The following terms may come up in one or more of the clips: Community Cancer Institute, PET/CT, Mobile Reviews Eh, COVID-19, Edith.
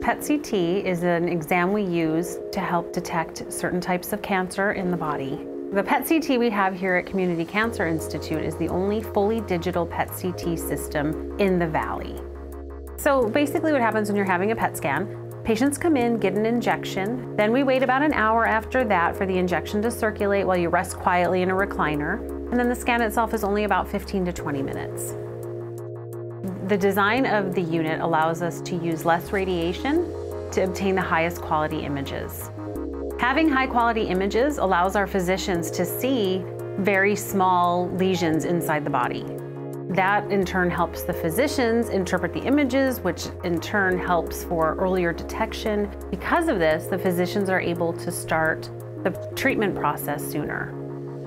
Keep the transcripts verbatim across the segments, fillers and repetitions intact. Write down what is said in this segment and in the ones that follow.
P E T C T is an exam we use to help detect certain types of cancer in the body. The P E T C T we have here at Community Cancer Institute is the only fully digital P E T C T system in the valley. So basically what happens when you're having a P E T scan, patients come in, get an injection, then we wait about an hour after that for the injection to circulate while you rest quietly in a recliner, and then the scan itself is only about fifteen to twenty minutes. The design of the unit allows us to use less radiation to obtain the highest quality images. Having high quality images allows our physicians to see very small lesions inside the body. That in turn helps the physicians interpret the images, which in turn helps for earlier detection. Because of this, the physicians are able to start the treatment process sooner.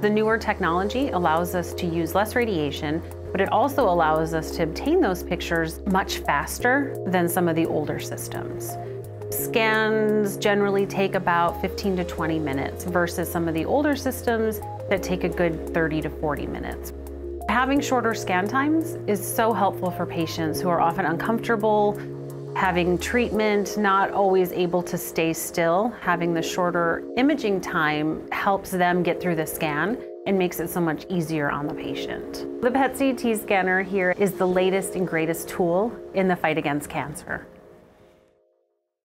The newer technology allows us to use less radiation, but it also allows us to obtain those pictures much faster than some of the older systems. Scans generally take about fifteen to twenty minutes versus some of the older systems that take a good thirty to forty minutes. Having shorter scan times is so helpful for patients who are often uncomfortable, having treatment, not always able to stay still. Having the shorter imaging time helps them get through the scan and makes it so much easier on the patient. The P E T C T scanner here is the latest and greatest tool in the fight against cancer.